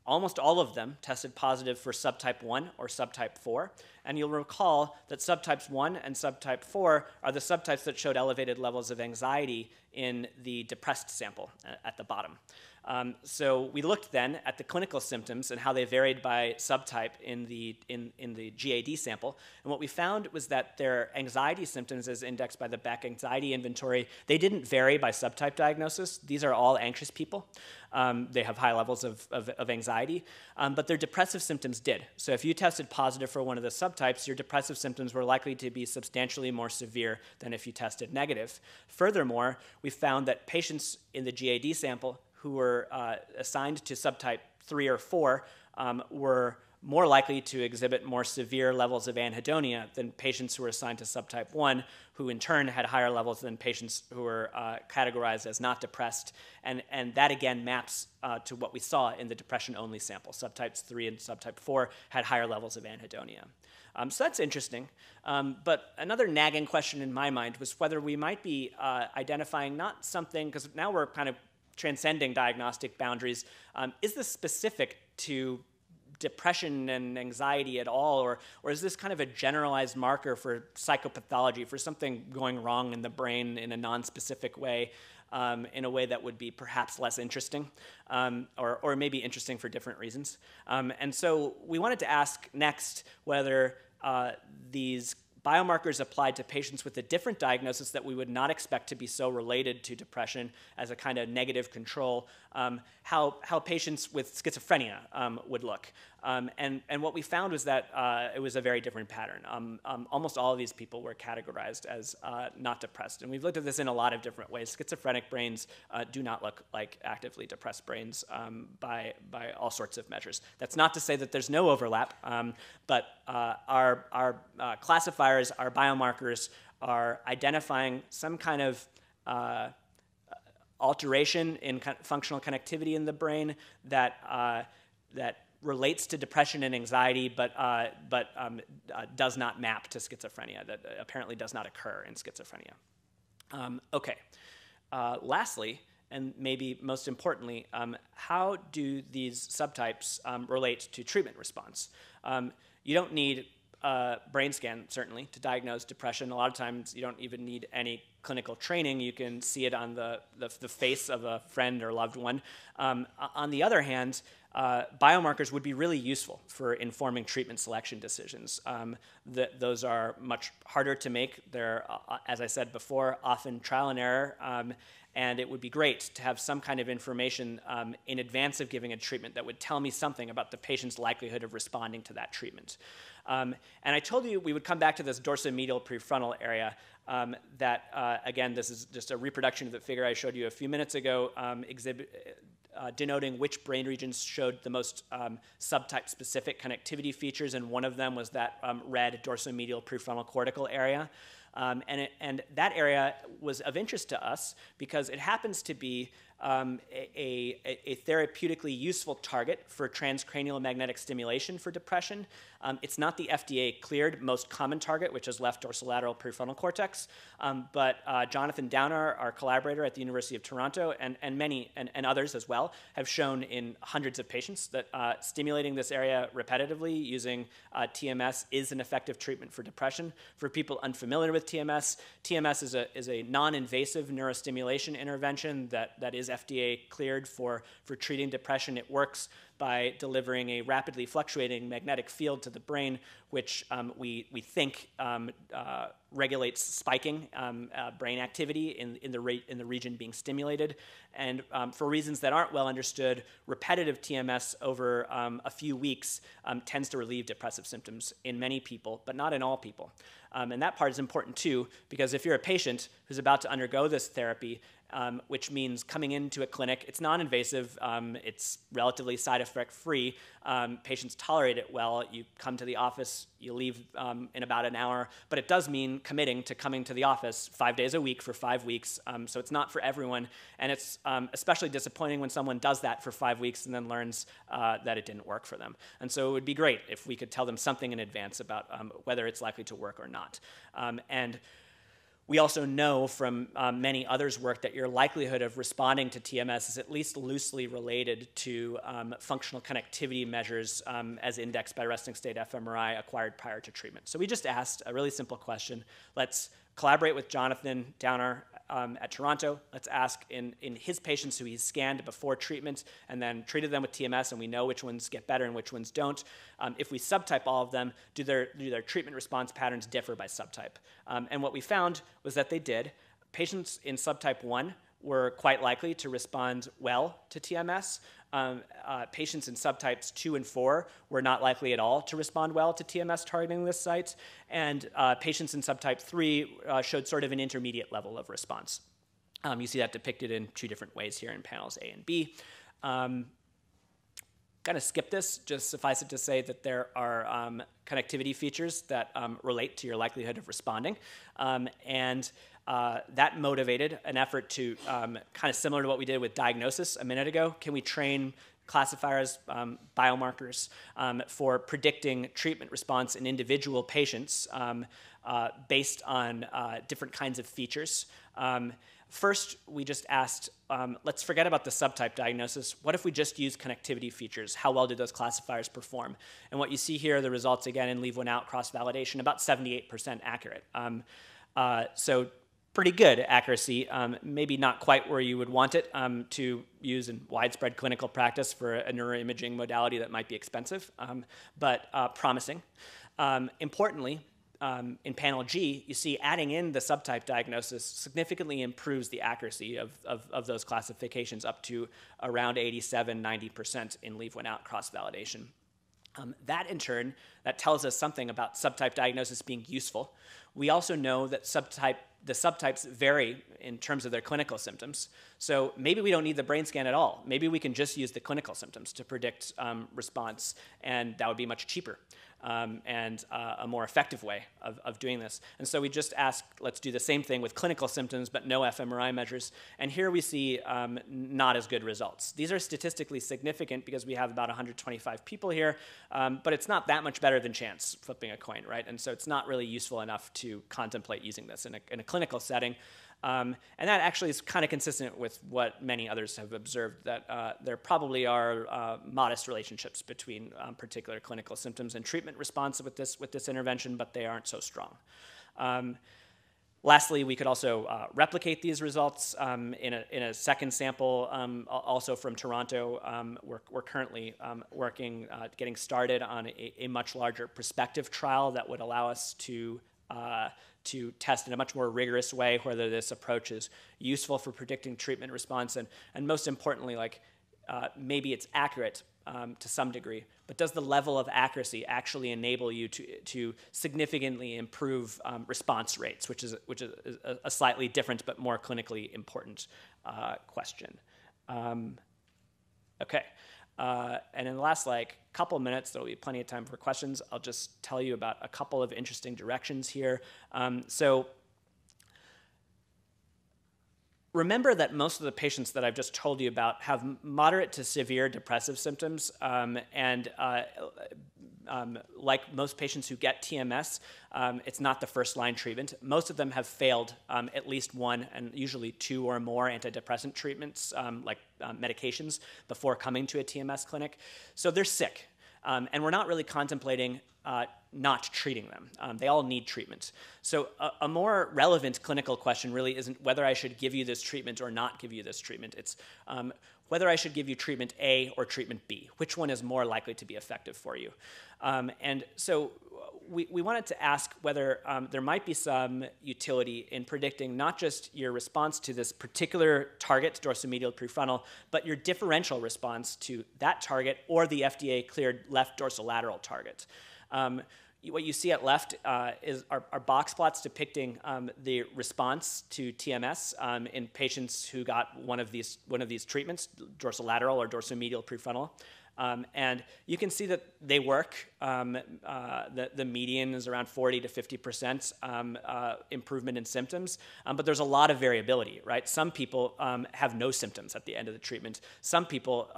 almost all of them tested positive for subtype 1 or subtype 4. And you'll recall that subtypes 1 and subtype 4 are the subtypes that showed elevated levels of anxiety in the depressed sample at the bottom. So we looked then at the clinical symptoms and how they varied by subtype in the GAD sample. And what we found was that their anxiety symptoms, as indexed by the Beck Anxiety Inventory, they didn't vary by subtype diagnosis. These are all anxious people. They have high levels of anxiety. But their depressive symptoms did. So if you tested positive for 1 of the subtypes, your depressive symptoms were likely to be substantially more severe than if you tested negative. Furthermore, we found that patients in the GAD sample who were assigned to subtype 3 or 4 were more likely to exhibit more severe levels of anhedonia than patients who were assigned to subtype 1, who in turn had higher levels than patients who were categorized as not depressed. And that again maps to what we saw in the depression-only sample. Subtypes 3 and subtype 4 had higher levels of anhedonia. So that's interesting. But another nagging question in my mind was whether we might be identifying not something, because now we're kind of transcending diagnostic boundaries. Is this specific to depression and anxiety at all, or is this kind of a generalized marker for psychopathology, for something going wrong in the brain in a non-specific way, in a way that would be perhaps less interesting, or maybe interesting for different reasons? And so we wanted to ask next whether these biomarkers applied to patients with a different diagnosis that we would not expect to be so related to depression as a kind of negative control, how patients with schizophrenia would look. And what we found was that it was a very different pattern. Almost all of these people were categorized as not depressed. And we've looked at this in a lot of different ways. Schizophrenic brains do not look like actively depressed brains by all sorts of measures. That's not to say that there's no overlap, but our classifiers, our biomarkers, are identifying some kind of alteration in functional connectivity in the brain that that relates to depression and anxiety, but does not map to schizophrenia, that apparently does not occur in schizophrenia. Okay, lastly, and maybe most importantly, how do these subtypes relate to treatment response? You don't need a brain scan, certainly, to diagnose depression. A lot of times you don't even need any clinical training, you can see it on the face of a friend or loved one. On the other hand, biomarkers would be really useful for informing treatment selection decisions. Those are much harder to make. They're, as I said before, often trial and error, and it would be great to have some kind of information in advance of giving a treatment that would tell me something about the patient's likelihood of responding to that treatment. And I told you we would come back to this dorsomedial prefrontal area. Again, this is just a reproduction of the figure I showed you a few minutes ago, denoting which brain regions showed the most subtype-specific connectivity features, and one of them was that red dorsomedial prefrontal cortical area. And that area was of interest to us because it happens to be a therapeutically useful target for transcranial magnetic stimulation for depression. It's not the FDA-cleared most common target, which is left dorsolateral prefrontal cortex, but Jonathan Downar, our collaborator at the University of Toronto, and others as well, have shown in hundreds of patients that stimulating this area repetitively using TMS is an effective treatment for depression. For people unfamiliar with TMS, TMS is a non-invasive neurostimulation intervention that is FDA cleared for treating depression. It works by delivering a rapidly fluctuating magnetic field to the brain, which we think regulates spiking brain activity in the region being stimulated. And for reasons that aren't well understood, repetitive TMS over a few weeks tends to relieve depressive symptoms in many people, but not in all people. And that part is important too, because if you're a patient who's about to undergo this therapy, which means coming into a clinic, it's non-invasive, it's relatively side effect free, patients tolerate it well, you come to the office, you leave in about an hour, but it does mean committing to coming to the office 5 days a week for 5 weeks, so it's not for everyone, and it's especially disappointing when someone does that for 5 weeks and then learns that it didn't work for them. And so it would be great if we could tell them something in advance about whether it's likely to work or not. We also know from many others' work that your likelihood of responding to TMS is at least loosely related to functional connectivity measures as indexed by resting state fMRI acquired prior to treatment. So we just asked a really simple question. Let's collaborate with Jonathan Downar at Toronto. Let's ask in his patients who he's scanned before treatment and then treated them with TMS, and we know which ones get better and which ones don't. If we subtype all of them, do their treatment response patterns differ by subtype? And what we found was that they did. Patients in subtype 1 were quite likely to respond well to TMS. Patients in subtypes 2 and 4 were not likely at all to respond well to TMS targeting this site, and patients in subtype 3 showed sort of an intermediate level of response. You see that depicted in two different ways here in panels A and B. Gonna skip this, just suffice it to say that there are connectivity features that relate to your likelihood of responding, and that motivated an effort to, kind of similar to what we did with diagnosis a minute ago, can we train classifiers, biomarkers, for predicting treatment response in individual patients based on different kinds of features. First, we just asked, let's forget about the subtype diagnosis. What if we just use connectivity features? How well did those classifiers perform? And what you see here are the results, again, and leave one out, cross-validation, about 78% accurate. So pretty good accuracy, maybe not quite where you would want it to use in widespread clinical practice for a neuroimaging modality that might be expensive, but promising. Importantly, in panel G, you see adding in the subtype diagnosis significantly improves the accuracy of those classifications up to around 87, 90% in leave one out cross-validation. That in turn, that tells us something about subtype diagnosis being useful. We also know that the subtypes vary in terms of their clinical symptoms. So maybe we don't need the brain scan at all. Maybe we can just use the clinical symptoms to predict response, and that would be much cheaper and a more effective way of doing this. And so we just asked, let's do the same thing with clinical symptoms but no fMRI measures. And here we see not as good results. These are statistically significant because we have about 125 people here, but it's not that much better than chance flipping a coin, right? And so it's not really useful enough to contemplate using this in a clinical setting. And that actually is kind of consistent with what many others have observed, that there probably are modest relationships between particular clinical symptoms and treatment response with this intervention, but they aren't so strong. Lastly, we could also replicate these results in a second sample, also from Toronto. We're currently working, getting started on a much larger prospective trial that would allow us to test in a much more rigorous way whether this approach is useful for predicting treatment response, and most importantly, like maybe it's accurate to some degree, but does the level of accuracy actually enable you to significantly improve response rates, which is a slightly different but more clinically important question. Okay, and in the last couple minutes, there'll be plenty of time for questions. I'll just tell you about a couple of interesting directions here. So remember that most of the patients that I've just told you about have moderate to severe depressive symptoms, and like most patients who get TMS, it's not the first-line treatment. Most of them have failed at least one and usually two or more antidepressant treatments, medications, before coming to a TMS clinic. So they're sick, and we're not really contemplating not treating them. They all need treatment. So a more relevant clinical question really isn't whether I should give you this treatment or not give you this treatment. It's whether I should give you treatment A or treatment B. Which one is more likely to be effective for you? And so we wanted to ask whether there might be some utility in predicting not just your response to this particular target, dorsomedial prefrontal, but your differential response to that target or the FDA-cleared left dorsolateral target. What you see at left are box plots depicting the response to TMS in patients who got one of these treatments, dorsolateral or dorsomedial prefrontal. And you can see that they work. The median is around 40 to 50% improvement in symptoms, but there's a lot of variability, right? Some people have no symptoms at the end of the treatment. Some people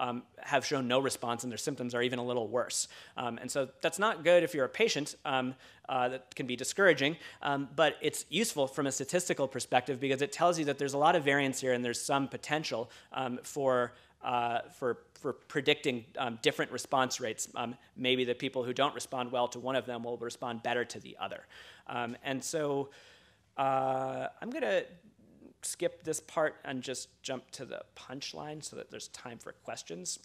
have shown no response and their symptoms are even a little worse. And so that's not good if you're a patient. That can be discouraging, but it's useful from a statistical perspective because it tells you that there's a lot of variance here and there's some potential for predicting different response rates. Maybe the people who don't respond well to one of them will respond better to the other. And so I'm going to skip this part and just jump to the punchline so that there's time for questions.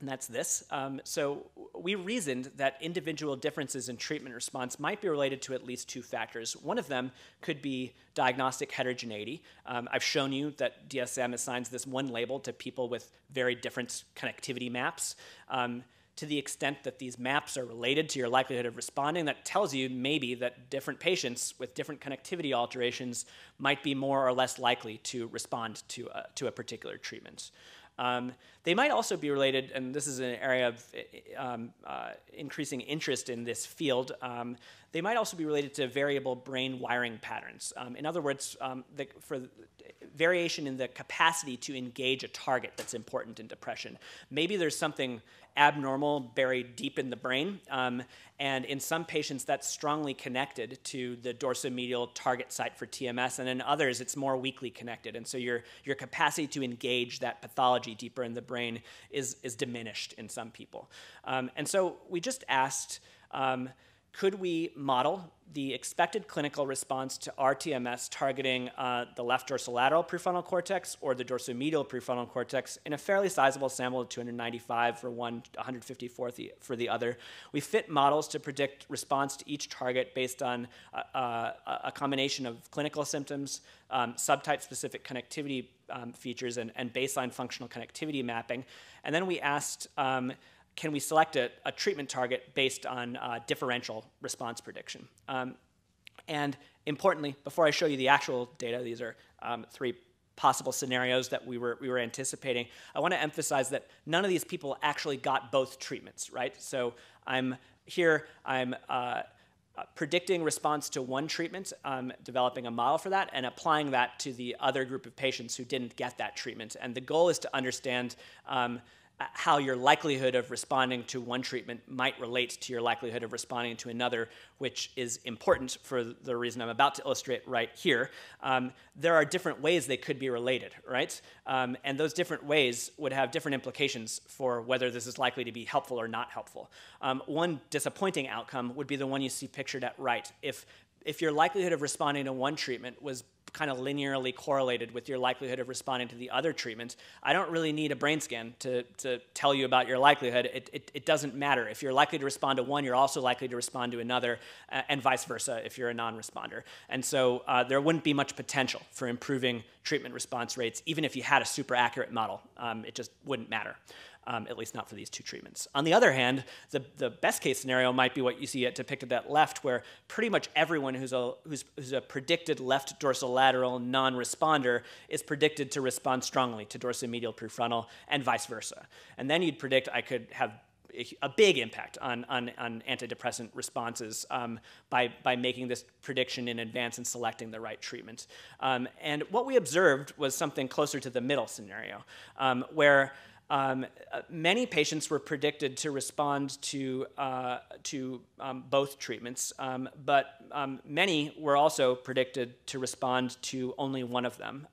And that's this. So we reasoned that individual differences in treatment response might be related to at least two factors. One of them could be diagnostic heterogeneity. I've shown you that DSM assigns this one label to people with very different connectivity maps. To the extent that these maps are related to your likelihood of responding, that tells you maybe that different patients with different connectivity alterations might be more or less likely to respond to a particular treatment. They might also be related, and this is an area of increasing interest in this field, they might also be related to variable brain wiring patterns. In other words, for variation in the capacity to engage a target that's important in depression. Maybe there's something abnormal buried deep in the brain, and in some patients that's strongly connected to the dorsomedial target site for TMS, and in others it's more weakly connected, and so your capacity to engage that pathology deeper in the brain is diminished in some people. And so we just asked, could we model the expected clinical response to RTMS targeting the left dorsolateral prefrontal cortex or the dorsomedial prefrontal cortex in a fairly sizable sample of 295 for one, 154 for the other. We fit models to predict response to each target based on a combination of clinical symptoms, subtype-specific connectivity features, and baseline functional connectivity mapping. And then we asked, can we select a treatment target based on differential response prediction? And importantly, before I show you the actual data, these are three possible scenarios that we were anticipating. I want to emphasize that none of these people actually got both treatments, right? So I'm predicting response to one treatment, developing a model for that, and applying that to the other group of patients who didn't get that treatment. And the goal is to understand how your likelihood of responding to one treatment might relate to your likelihood of responding to another, which is important for the reason I'm about to illustrate right here. There are different ways they could be related, right? And those different ways would have different implications for whether this is likely to be helpful or not helpful. One disappointing outcome would be the one you see pictured at right. If if your likelihood of responding to one treatment was kind of linearly correlated with your likelihood of responding to the other treatment, I don't really need a brain scan to tell you about your likelihood. It doesn't matter. If you're likely to respond to one, you're also likely to respond to another, and vice versa if you're a non-responder. And so there wouldn't be much potential for improving treatment response rates, even if you had a super accurate model. It just wouldn't matter. At least not for these two treatments. On the other hand, the best case scenario might be what you see depicted at left, where pretty much everyone who's a predicted left dorsolateral non-responder is predicted to respond strongly to dorsomedial prefrontal and vice versa. And then you'd predict I could have a big impact on antidepressant responses by making this prediction in advance and selecting the right treatment. And what we observed was something closer to the middle scenario, where many patients were predicted to respond to both treatments, but many were also predicted to respond to only one of them,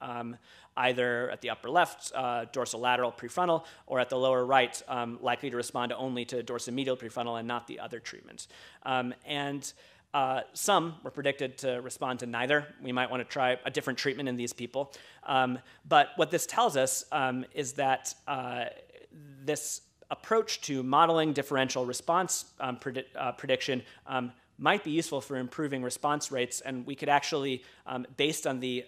either at the upper left, dorsolateral prefrontal, or at the lower right, likely to respond only to dorsomedial prefrontal and not the other treatment. Some were predicted to respond to neither. We might want to try a different treatment in these people. But what this tells us is that this approach to modeling differential response prediction might be useful for improving response rates, and we could actually, based on the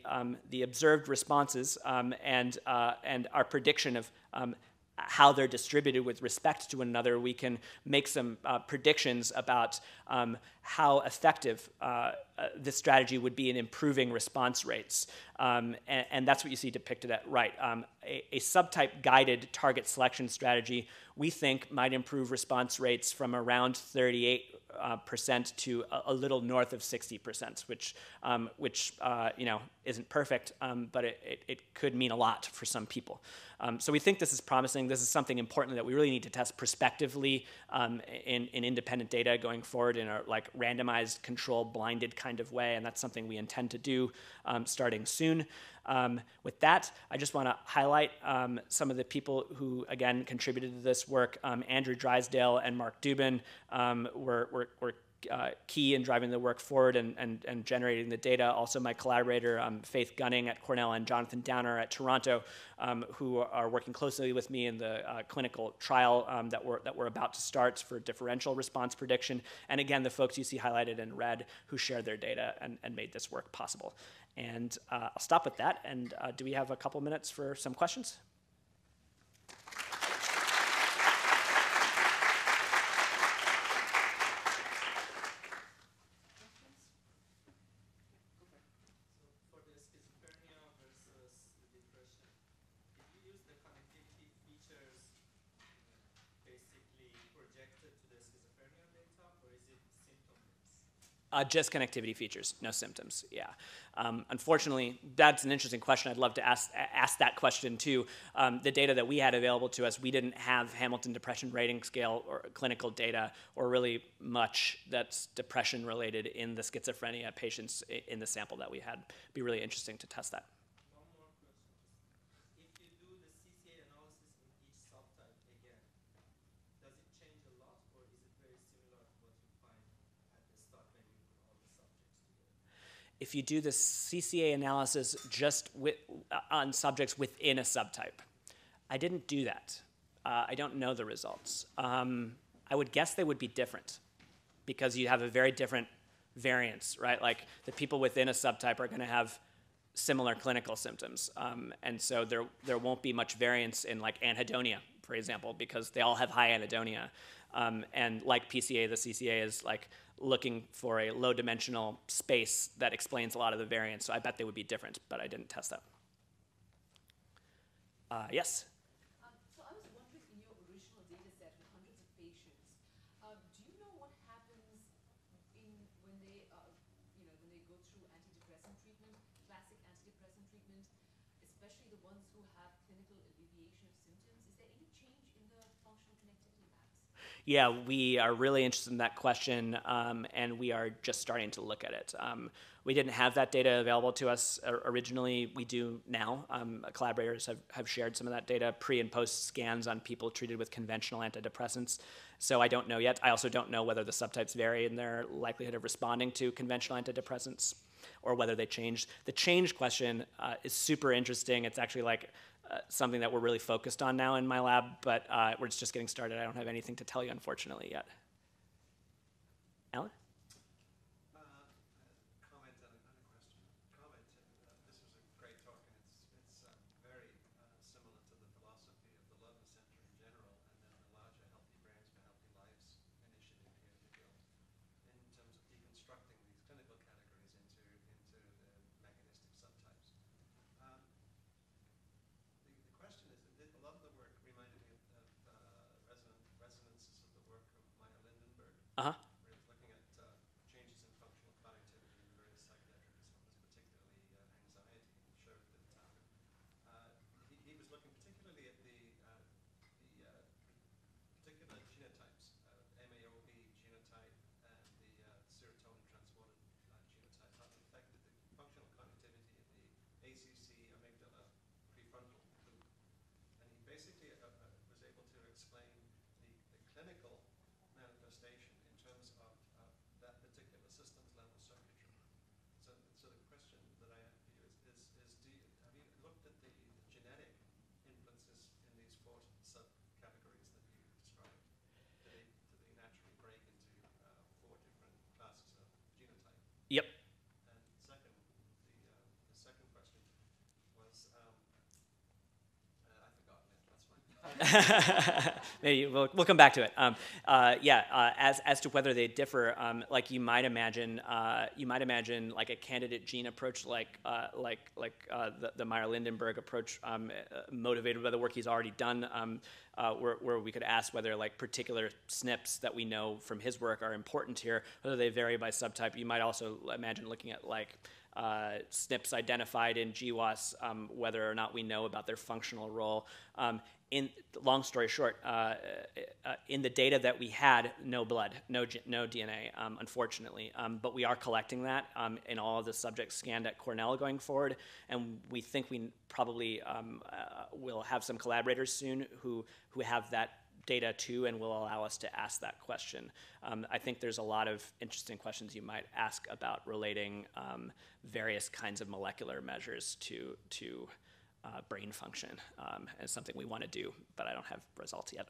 observed responses and our prediction of how they're distributed with respect to one another, we can make some predictions about how effective this strategy would be in improving response rates. And that's what you see depicted at right. A subtype-guided target selection strategy, we think, might improve response rates from around 38% to a little north of 60%, which you know, isn't perfect, but it could mean a lot for some people. So we think this is promising. This is something important that we really need to test prospectively in independent data going forward in a like randomized, controlled, blinded kind of way, and that's something we intend to do starting soon. With that, I just want to highlight some of the people who, again, contributed to this work. Andrew Drysdale and Mark Dubin were key in driving the work forward and generating the data. Also my collaborator, Faith Gunning at Cornell and Jonathan Downar at Toronto, who are working closely with me in the clinical trial that we're about to start for differential response prediction. And again, the folks you see highlighted in red who shared their data and made this work possible. And I'll stop with that. And do we have a couple minutes for some questions? Just connectivity features, no symptoms, yeah. Unfortunately, that's an interesting question. I'd love to ask that question too. The data that we had available to us, we didn't have Hamilton Depression Rating Scale or clinical data or really much that's depression related in the schizophrenia patients in the sample that we had. It'd be really interesting to test that. One more question. If you do the CCA analysis in each subtype again, does it change a lot or is it very similar to what you find? If you do the CCA analysis just on subjects within a subtype. I didn't do that. I don't know the results. I would guess they would be different because you have a very different variance, right? Like the people within a subtype are going to have similar clinical symptoms. And so there won't be much variance in like anhedonia, for example, because they all have high anhedonia. And like PCA, the CCA is like looking for a low-dimensional space that explains a lot of the variance. So I bet they would be different, but I didn't test that. Yes? So I was wondering, in your original data set with hundreds of patients, do you know what happens when they go through antidepressant treatment, classic antidepressant treatment, especially the ones who have clinical alleviation of symptoms? Is there any change in the functional connectivity maps? Yeah, we are really interested in that question, and we are just starting to look at it. We didn't have that data available to us originally. We do now. Collaborators have shared some of that data, pre and post scans on people treated with conventional antidepressants. So I don't know yet. I also don't know whether the subtypes vary in their likelihood of responding to conventional antidepressants or whether they change. The change question is super interesting. It's actually like something that we're really focused on now in my lab, but we're just getting started. I don't have anything to tell you, unfortunately, yet. Alan? Yep. And second, the second question was, I forgot it, that's fine. Maybe we'll come back to it. As to whether they differ, like you might imagine like a candidate gene approach, like the Meyer-Lindenberg approach, motivated by the work he's already done. Where we could ask whether like particular SNPs that we know from his work are important here, whether they vary by subtype. You might also imagine looking at like SNPs identified in GWAS, whether or not we know about their functional role. Long story short, in the data that we had, no blood, no DNA, unfortunately. But we are collecting that in all of the subjects scanned at Cornell going forward, and we think we probably will have some collaborators soon who have that data too, and will allow us to ask that question. I think there's a lot of interesting questions you might ask about relating various kinds of molecular measures to brain function, is something we want to do, but I don't have results yet.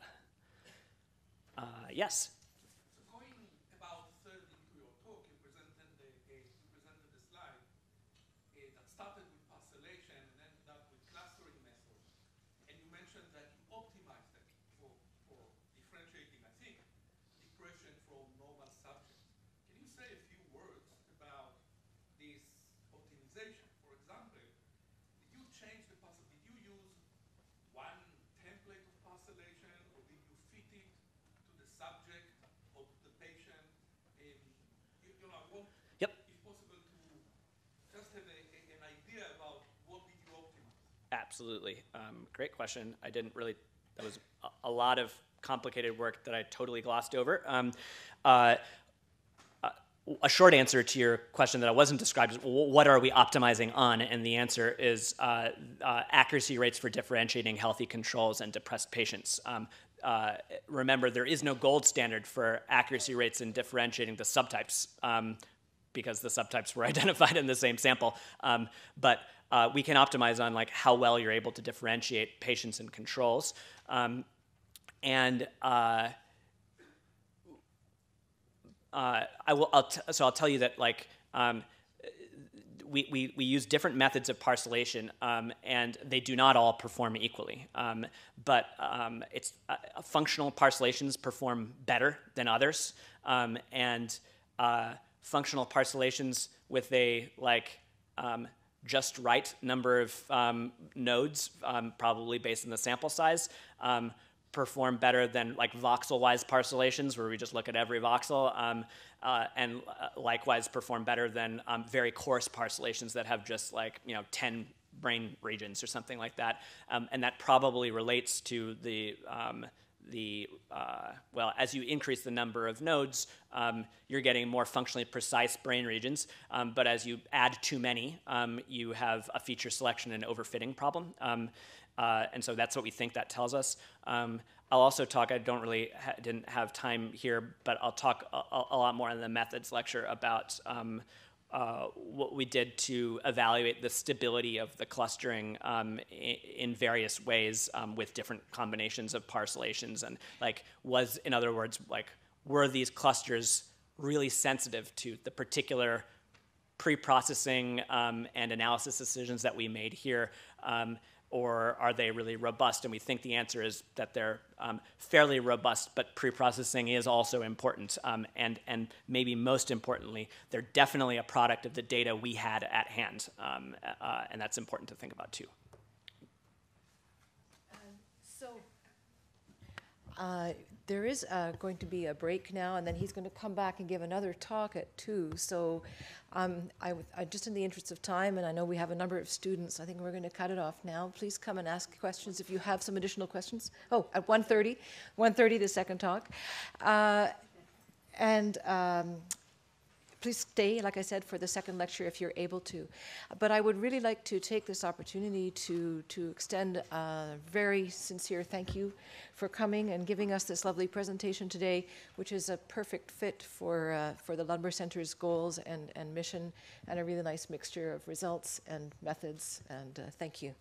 Yes? So going about 30 into your talk, you presented a slide that started with parcellation and ended up with clustering methods. And you mentioned that you optimized it for differentiating, I think, depression from normal subjects. Can you say a few words about this optimization? For example, did you change the Absolutely. Great question. I didn't really, that was a lot of complicated work that I totally glossed over. A short answer to your question that I wasn't described is, what are we optimizing on? And the answer is accuracy rates for differentiating healthy controls and depressed patients. Remember, there is no gold standard for accuracy rates in differentiating the subtypes because the subtypes were identified in the same sample. But we can optimize on like how well you're able to differentiate patients and controls, I'll tell you that like we use different methods of parcellation, and they do not all perform equally. But it's functional parcellations perform better than others, and functional parcellations with a like just right number of nodes, probably based on the sample size, perform better than like voxel-wise parcellations where we just look at every voxel, and likewise perform better than very coarse parcellations that have just like 10 brain regions or something like that, and that probably relates to the the well, as you increase the number of nodes, you're getting more functionally precise brain regions. But as you add too many, you have a feature selection and overfitting problem. And so that's what we think that tells us. I'll also talk, I don't really, didn't have time here, but I'll talk a lot more in the methods lecture about what we did to evaluate the stability of the clustering in various ways with different combinations of parcellations. And like, was, in other words, like, were these clusters really sensitive to the particular pre-processing and analysis decisions that we made here? Or are they really robust? And we think the answer is that they're fairly robust, but pre-processing is also important. And maybe most importantly, they're definitely a product of the data we had at hand. And that's important to think about too. There is going to be a break now, and then he's going to come back and give another talk at 2. So I just in the interest of time, and I know we have a number of students, I think we're going to cut it off now. Please come and ask questions if you have some additional questions. Oh, at 1:30. 1:30, the second talk. Please stay, like I said, for the second lecture if you're able to. But I would really like to take this opportunity to extend a very sincere thank you for coming and giving us this lovely presentation today, which is a perfect fit for the Ludmer Center's goals and mission, and a really nice mixture of results and methods. And thank you.